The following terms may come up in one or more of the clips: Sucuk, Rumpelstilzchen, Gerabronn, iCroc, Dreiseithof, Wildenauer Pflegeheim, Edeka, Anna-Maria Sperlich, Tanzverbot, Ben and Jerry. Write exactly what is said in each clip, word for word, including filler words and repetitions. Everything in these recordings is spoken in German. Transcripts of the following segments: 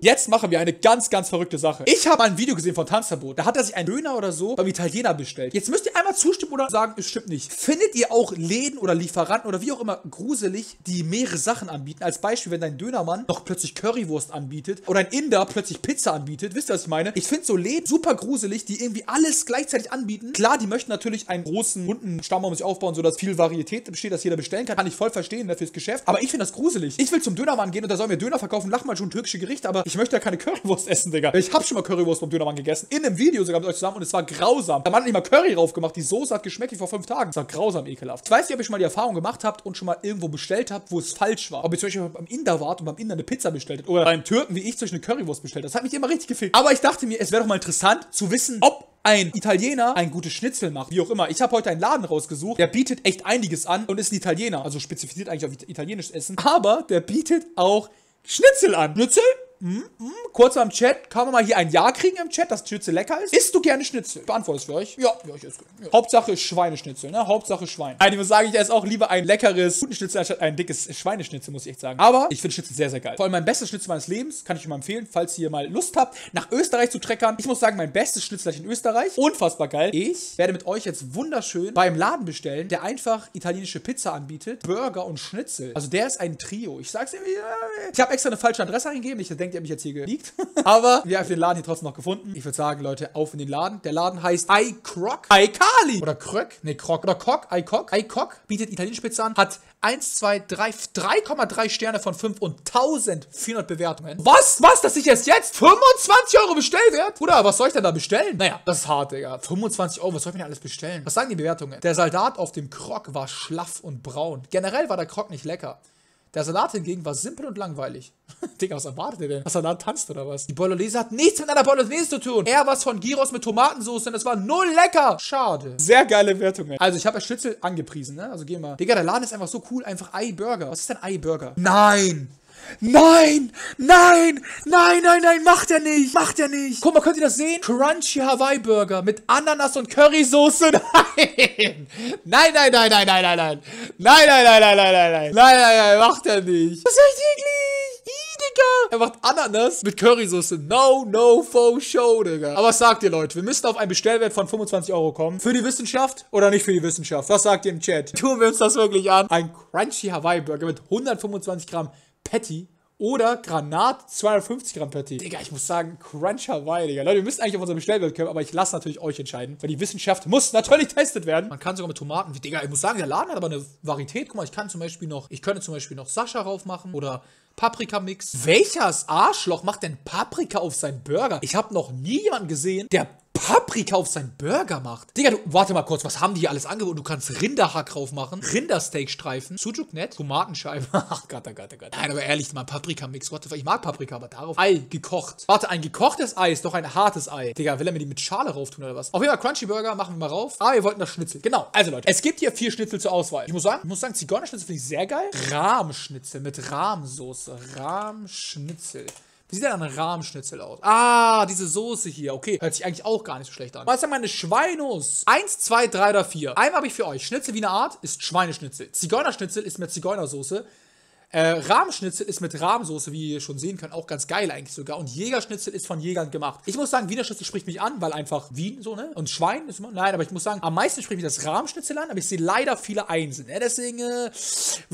Jetzt machen wir eine ganz, ganz verrückte Sache. Ich habe ein Video gesehen von Tanzverbot. Da hat er sich einen Döner oder so beim Italiener bestellt. Jetzt müsst ihr einmal zustimmen oder sagen, es stimmt nicht. Findet ihr auch Läden oder Lieferanten oder wie auch immer gruselig, die mehrere Sachen anbieten? Als Beispiel, wenn dein Dönermann noch plötzlich Currywurst anbietet oder ein Inder plötzlich Pizza anbietet. Wisst ihr, was ich meine? Ich finde so Läden super gruselig, die irgendwie alles gleichzeitig anbieten. Klar, die möchten natürlich einen großen Kundenstamm um sich aufbauen, sodass viel Varietät besteht, dass jeder bestellen kann. Kann ich voll verstehen, ne, fürs Geschäft. Aber ich finde das gruselig. Ich will zum Dönermann gehen und da soll mir Döner verkaufen. Lach mal schon türkische Gerichte, aber ich möchte ja keine Currywurst essen, Digga. Ich habe schon mal Currywurst vom Dönermann gegessen. In einem Video sogar mit euch zusammen und es war grausam. Da hat man nicht mal Curry drauf gemacht. Die Soße hat geschmeckt wie vor fünf Tagen. Es war grausam ekelhaft. Ich weiß nicht, ob ihr schon mal die Erfahrung gemacht habt und schon mal irgendwo bestellt habt, wo es falsch war. Ob ihr zum Beispiel beim Inder wart und beim Inder eine Pizza bestellt habt oder beim Türken wie ich zum Beispiel eine Currywurst bestellt. Das hat mich immer richtig gefickt. Aber ich dachte mir, es wäre doch mal interessant zu wissen, ob ein Italiener ein gutes Schnitzel macht, wie auch immer. Ich habe heute einen Laden rausgesucht, der bietet echt einiges an und ist ein Italiener. Also spezifiziert eigentlich auf italienisches Essen. Aber der bietet auch Schnitzel an. Schnitzel? Hm, hm, kurz mal im Chat, kann man mal hier ein Ja kriegen im Chat, dass Schnitzel lecker ist? Isst du gerne Schnitzel? Beantwortest für euch? Ja, ja, ich esse gerne. Ja. Hauptsache Schweineschnitzel, ne? Hauptsache Schwein. Also ich muss sagen, ich esse auch lieber ein leckeres, guten Schnitzel anstatt ein dickes Schweineschnitzel, muss ich echt sagen. Aber ich finde Schnitzel sehr, sehr geil. Vor allem mein bestes Schnitzel meines Lebens, kann ich euch mal empfehlen, falls ihr mal Lust habt, nach Österreich zu treckern. Ich muss sagen, mein bestes Schnitzel in Österreich. Unfassbar geil. Ich werde mit euch jetzt wunderschön beim Laden bestellen, der einfach italienische Pizza anbietet, Burger und Schnitzel. Also der ist ein Trio. Ich sag's dir, ich habe extra eine falsche Adresse eingegeben. Ich denke, ihr habt mich jetzt hier geleakt. Aber wir haben den Laden hier trotzdem noch gefunden. Ich würde sagen, Leute, auf in den Laden. Der Laden heißt iCroc. iCali. Oder Kröck. Ne, Krok. Oder Cock. iCroc. iCroc bietet italienische Pizza an. Hat eins, zwei, drei, drei Komma drei Sterne von fünf und eintausendvierhundert Bewertungen. Was? Was? Dass ich jetzt jetzt fünfundzwanzig Euro Bestellwert? Bruder, was soll ich denn da bestellen? Naja, das ist hart, Digga. fünfundzwanzig Euro, was soll ich mir denn alles bestellen? Was sagen die Bewertungen? Der Salat auf dem Krok war schlaff und braun. Generell war der Krok nicht lecker. Der Salat hingegen war simpel und langweilig. Digga, was erwartet ihr denn? Was Salat tanzt oder was? Die Bolognese hat nichts mit einer Bolognese zu tun. Eher was von Gyros mit Tomatensauce, denn es war null lecker. Schade. Sehr geile Wertungen. Also ich habe ja Schnitzel angepriesen, ne? Also gehen wir. Digga, der Laden ist einfach so cool. Einfach Ei-Burger. Was ist denn Ei-Burger? Nein! Nein! Nein! Nein, nein, nein! Macht er nicht! Macht er nicht! Guck mal, könnt ihr das sehen? Crunchy Hawaii Burger mit Ananas und Currysoße. Nein! Nein, nein, nein, nein, nein, nein, nein! Nein, nein, nein, nein, nein, nein, nein! Nein, nein, nein, macht er nicht! Das ist echt eklig! Ih, Digga! Er macht Ananas mit Currysoße. No, no, faux show, Digga. Aber was sagt ihr, Leute? Wir müssen auf einen Bestellwert von fünfundzwanzig Euro kommen. Für die Wissenschaft oder nicht für die Wissenschaft? Was sagt ihr im Chat? Tun wir uns das wirklich an? Ein Crunchy Hawaii Burger mit hundertfünfundzwanzig Gramm Patty oder Granat zweihundertfünfzig Gramm Patty. Digga, ich muss sagen, Crunch Hawaii, Digga. Leute, wir müssen eigentlich auf unser Bestellwert kommen, aber ich lasse natürlich euch entscheiden, weil die Wissenschaft muss natürlich testet werden. Man kann sogar mit Tomaten, Digga, ich muss sagen, der Laden hat aber eine Varietät. Guck mal, ich kann zum Beispiel noch, ich könnte zum Beispiel noch Sascha raufmachen oder Paprika-Mix. Welches Arschloch macht denn Paprika auf seinen Burger? Ich habe noch nie jemanden gesehen, der Paprika auf seinen Burger macht. Digga, du, warte mal kurz, was haben die hier alles angeboten? Du kannst Rinderhack drauf machen, Rindersteakstreifen, Sucuk nett, Tomatenscheiben. Ach Gott, oh Gott, oh Gott. Nein, aber ehrlich, mal Paprika-Mix. What the fuck? Ich mag Paprika, aber darauf Ei gekocht. Warte, ein gekochtes Ei ist doch ein hartes Ei. Digga, will er mir die mit Schale rauf tun oder was? Auf jeden Fall Crunchy Burger, machen wir mal rauf. Ah, wir wollten das Schnitzel. Genau. Also Leute, es gibt hier vier Schnitzel zur Auswahl. Ich muss sagen, ich muss sagen, Zigeunerschnitzel finde ich sehr geil. Rahmschnitzel mit Rahmsoße. Rahmschnitzel. Wie sieht denn ein Rahmschnitzel aus? Ah, diese Soße hier. Okay, hört sich eigentlich auch gar nicht so schlecht an. Was sind meine Schweinos? eins, zwei, drei oder vier. Einmal habe ich für euch. Schnitzel Wiener Art ist Schweineschnitzel. Zigeunerschnitzel ist mit Zigeunersoße. Äh, Rahmschnitzel ist mit Rahmsoße, wie ihr schon sehen könnt, auch ganz geil eigentlich sogar. Und Jägerschnitzel ist von Jägern gemacht. Ich muss sagen, Wiener Schnitzel spricht mich an, weil einfach Wien so, ne? Und Schwein ist immer, nein, aber ich muss sagen, am meisten spricht mich das Rahmschnitzel an, aber ich sehe leider viele Einsen. Ne? Deswegen, äh, wird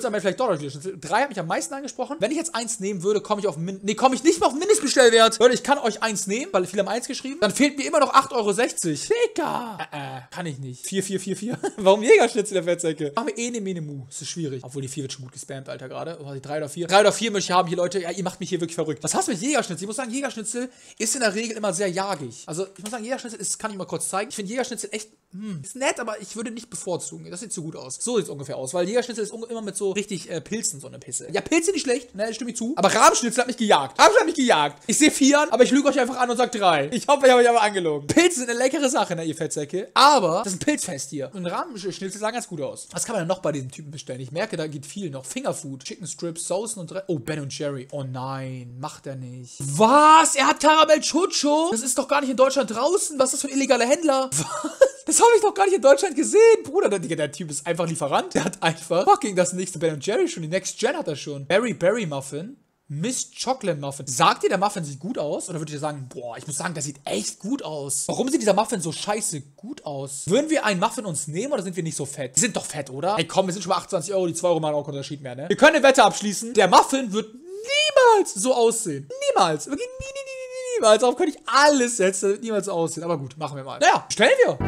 es am Ende vielleicht doch noch Wiener Schnitzel. Drei hat mich am meisten angesprochen. Wenn ich jetzt eins nehmen würde, komme ich auf, Min nee, komme ich nicht mehr auf Mindestbestellwert. Leute, ich kann euch eins nehmen, weil viele haben eins geschrieben. Dann fehlt mir immer noch acht Euro sechzig. Digga! Äh, äh, kann ich nicht. vier, vier, vier, vier. Warum Jägerschnitzel der Fettsäcke? Machen wir eh ne, mene, mu. Das ist schwierig. Obwohl die vier wird schon gut gespammt, Alter, gerade. Drei oder vier. Drei oder vier möchte ich haben hier, Leute. Ja, ihr macht mich hier wirklich verrückt. Was hast du mit Jägerschnitzel? Ich muss sagen, Jägerschnitzel ist in der Regel immer sehr jagig. Also, ich muss sagen, Jägerschnitzel ist, kann ich mal kurz zeigen. Ich finde Jägerschnitzel echt, hm, ist nett, aber ich würde nicht bevorzugen. Das sieht zu gut aus. So sieht es ungefähr aus, weil Jägerschnitzel ist immer mit so richtig äh, Pilzen, so eine Pisse. Ja, Pilze nicht schlecht, ne, stimme ich zu. Aber Rahmschnitzel hat mich gejagt. Rahmschnitzel hat mich gejagt. Ich sehe vier, aber ich lüge euch einfach an und sag drei. Ich hoffe, ich habe euch aber angelogen. Pilze sind eine leckere Sache, ne, ihr Fettsäcke. Aber das ist ein Pilzfest hier. Und Rahmschnitzel sah ganz gut aus. Was kann man denn noch bei diesen Typen bestellen? Ich merke, da geht viel noch. Fingerfood, Chicken Strips, Soßen und... Oh, Ben und Jerry. Oh nein, macht er nicht. Was? Er hat Karamell Chucho? Das ist doch gar nicht in Deutschland draußen. Was ist das für ein illegaler Händler? Was? Das habe ich doch gar nicht in Deutschland gesehen, Bruder. Der, der Typ ist einfach Lieferant. Der hat einfach fucking das nächste Ben and Jerry schon. Die Next Gen hat er schon. Berry Berry Muffin. Miss Chocolate Muffin. Sagt ihr, der Muffin sieht gut aus? Oder würdet ihr sagen, boah, ich muss sagen, der sieht echt gut aus. Warum sieht dieser Muffin so scheiße gut aus? Würden wir einen Muffin uns nehmen oder sind wir nicht so fett? Wir sind doch fett, oder? Hey, komm, wir sind schon mal achtundzwanzig Euro. Die zwei Euro machen auch keinen Unterschied mehr, ne? Wir können eine Wette abschließen. Der Muffin wird niemals so aussehen. Niemals. Wirklich nie, nie, nie, nie, niemals. Darauf könnte ich alles setzen. Das wird niemals so aussehen. Aber gut, machen wir mal. Naja, bestellen wir.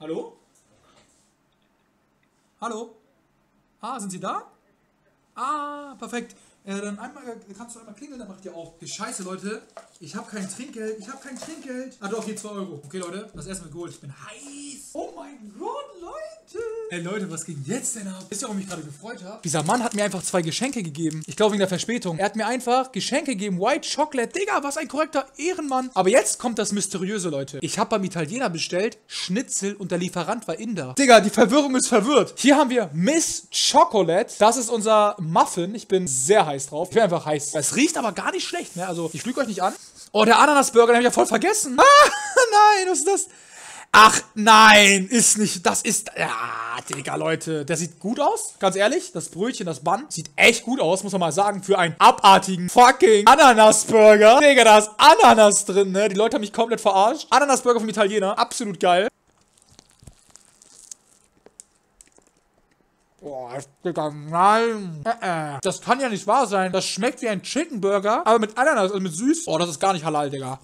Hallo? Hallo? Ah, sind Sie da? Ah, perfekt. Äh, dann einmal, kannst du einmal klingeln, dann macht ihr auf. Scheiße, Leute. Ich habe kein Trinkgeld. Ich habe kein Trinkgeld. Ah, doch, hier zwei Euro. Okay, Leute. Das erste Mal geholt. Ich bin heiß. Oh mein Gott, Leute. Ey, Leute, was ging jetzt denn ab? Wisst ihr, warum ich gerade gefreut habe? Dieser Mann hat mir einfach zwei Geschenke gegeben. Ich glaube, wegen der Verspätung. Er hat mir einfach Geschenke gegeben. White Chocolate. Digga, was ein korrekter Ehrenmann. Aber jetzt kommt das Mysteriöse, Leute. Ich habe beim Italiener bestellt. Schnitzel und der Lieferant war Inder. Digga, die Verwirrung ist verwirrt. Hier haben wir Miss Chocolate. Das ist unser Muffin. Ich bin sehr heiß drauf. Ich bin einfach heiß. Es riecht aber gar nicht schlecht, ne? Also, ich lüge euch nicht an. Oh, der Ananasburger, den habe ich ja voll vergessen. Ah, nein, was ist das? Ach, nein, ist nicht. Das ist... Ja, Digga, Leute. Der sieht gut aus, ganz ehrlich. Das Brötchen, das Bun, sieht echt gut aus, muss man mal sagen. Für einen abartigen fucking Ananasburger. Digga, da ist Ananas drin, ne? Die Leute haben mich komplett verarscht. Ananasburger vom Italiener, absolut geil. Boah, Digga, nein. Äh, äh. Das kann ja nicht wahr sein. Das schmeckt wie ein Chicken Burger, aber mit Ananas, also mit süß. Oh, das ist gar nicht halal, Digga.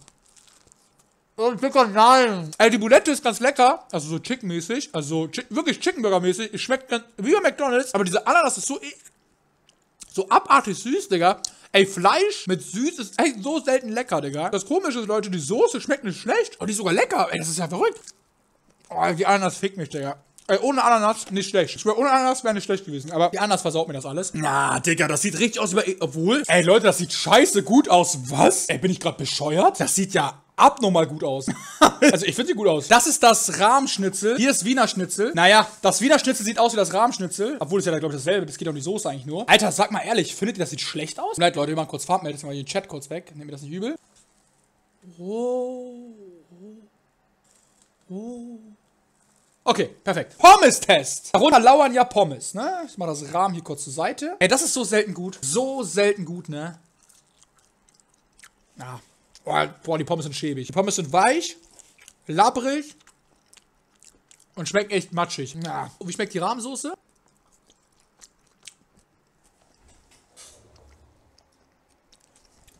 Oh, Digga, nein. Ey, die Bulette ist ganz lecker. Also so Chicken-mäßig. Also chi wirklich Chicken Burger-mäßig. Es schmeckt wie bei McDonalds, aber diese Ananas ist so, so abartig süß, Digga. Ey, Fleisch mit Süß ist echt so selten lecker, Digga. Das Komische ist, Leute, die Soße schmeckt nicht schlecht. Aber die ist sogar lecker. Ey, das ist ja verrückt. Oh, die Ananas fickt mich, Digga. Ey, ohne Ananas nicht schlecht. Ich schwör, ohne Ananas wäre nicht schlecht gewesen. Aber die Ananas versaut mir das alles. Na, Digga, das sieht richtig aus. Obwohl, ey, Leute, das sieht scheiße gut aus. Was? Ey, bin ich gerade bescheuert? Das sieht ja abnormal gut aus. Also, ich finde sie gut aus. Das ist das Rahmschnitzel. Hier ist Wiener Schnitzel. Naja, das Wiener Schnitzel sieht aus wie das Rahmschnitzel. Obwohl, es ja, glaube ich, dasselbe. Das geht um die Soße eigentlich nur. Alter, sag mal ehrlich, findet ihr, das sieht schlecht aus? Leute, Leute, wir machen kurz Farbmeld. Jetzt mal den Chat kurz weg. Nehmt mir das nicht übel. Oh. Oh. Okay, perfekt. Pommes-Test. Darunter lauern ja Pommes, ne? Ich mach das Rahmen hier kurz zur Seite. Ey, das ist so selten gut. So selten gut, ne? Ah. Boah, die Pommes sind schäbig. Die Pommes sind weich, labbrig und schmecken echt matschig. Na. Und wie schmeckt die Rahmsoße?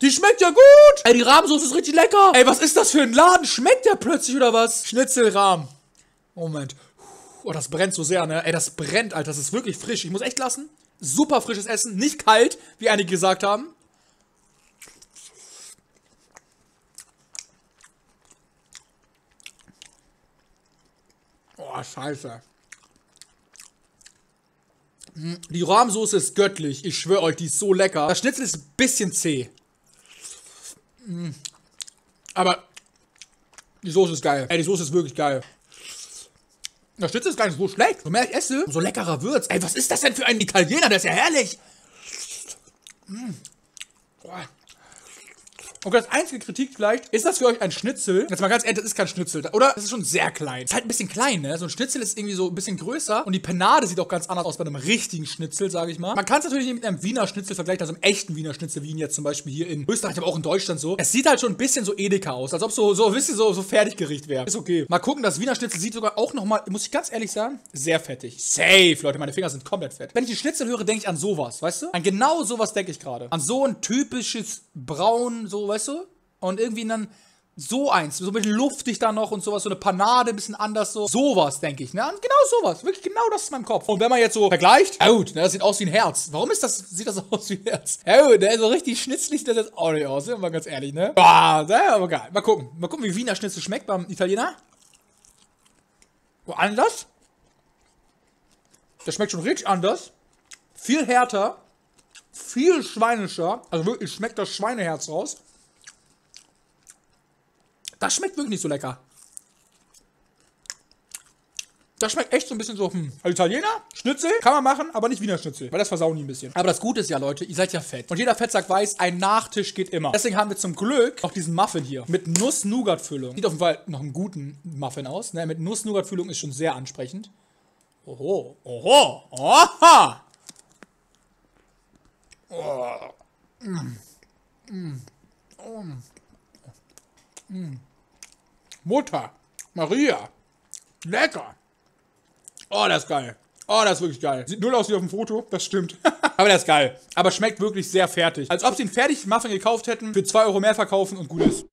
Die schmeckt ja gut! Ey, die Rahmsoße ist richtig lecker! Ey, was ist das für ein Laden? Schmeckt der plötzlich oder was? Schnitzelrahm. Moment. Oh, das brennt so sehr, ne? Ey, das brennt, Alter. Das ist wirklich frisch. Ich muss echt lassen. Super frisches Essen. Nicht kalt, wie einige gesagt haben. Oh, scheiße. Die Rahmsoße ist göttlich. Ich schwöre euch, die ist so lecker. Das Schnitzel ist ein bisschen zäh. Aber die Soße ist geil. Ey, die Soße ist wirklich geil. Das Schnitzel ist gar nicht so schlecht. Je mehr ich esse, umso leckerer wird's. Ey, was ist das denn für ein Italiener? Das ist ja herrlich. Mm. Okay, das einzige Kritik vielleicht, ist das für euch ein Schnitzel? Jetzt mal ganz ehrlich, das ist kein Schnitzel, oder? Das ist schon sehr klein. Ist halt ein bisschen klein, ne? So ein Schnitzel ist irgendwie so ein bisschen größer. Und die Panade sieht auch ganz anders aus bei einem richtigen Schnitzel, sage ich mal. Man kann es natürlich mit einem Wiener Schnitzel vergleichen, also einem echten Wiener Schnitzel, wie ihn jetzt zum Beispiel hier in Österreich, aber auch in Deutschland so. Es sieht halt schon ein bisschen so Edeka aus, als ob so, so, wisst ihr, so, so Fertiggericht wäre. Ist okay. Mal gucken, das Wiener Schnitzel sieht sogar auch nochmal, muss ich ganz ehrlich sagen, sehr fettig. Safe, Leute, meine Finger sind komplett fett. Wenn ich die Schnitzel höre, denke ich an sowas, weißt du? An genau sowas denke ich gerade. An so ein typisches Braun, so, weißt du? Und irgendwie dann so eins, so ein bisschen luftig da noch und sowas, so eine Panade, ein bisschen anders so. Sowas, denke ich, ne? Und genau sowas, wirklich genau das ist mein Kopf. Und wenn man jetzt so vergleicht, ja gut, ne, das sieht aus wie ein Herz. Warum ist das, sieht das aus wie ein Herz? Ja gut, ne, so richtig schnitzlig, das sieht auch nicht aus, ne? Mal ganz ehrlich, ne? Boah, naja, aber geil. Mal gucken, mal gucken, wie Wiener Schnitzel schmeckt beim Italiener. Wo anders? Das schmeckt schon richtig anders. Viel härter. Viel schweinischer. Also wirklich schmeckt das Schweineherz raus. Das schmeckt wirklich nicht so lecker. Das schmeckt echt so ein bisschen so, hm, Italiener, Schnitzel, kann man machen, aber nicht Wiener Schnitzel, weil das versauen die ein bisschen. Aber das Gute ist ja, Leute, ihr seid ja fett. Und jeder Fettsack weiß, ein Nachtisch geht immer. Deswegen haben wir zum Glück noch diesen Muffin hier mit Nuss-Nougat-Füllung. Sieht auf jeden Fall nach einem guten Muffin aus, ne? Mit Nuss-Nougat-Füllung ist schon sehr ansprechend. Oho, oho, oha! Oh. Mm. Mm. Oh. Mm. Mutter, Maria, lecker. Oh, das ist geil. Oh, das ist wirklich geil. Sieht null aus wie auf dem Foto, das stimmt. Aber das ist geil. Aber schmeckt wirklich sehr fertig. Als ob sie einen fertigen Muffin gekauft hätten, für zwei Euro mehr verkaufen und gut ist.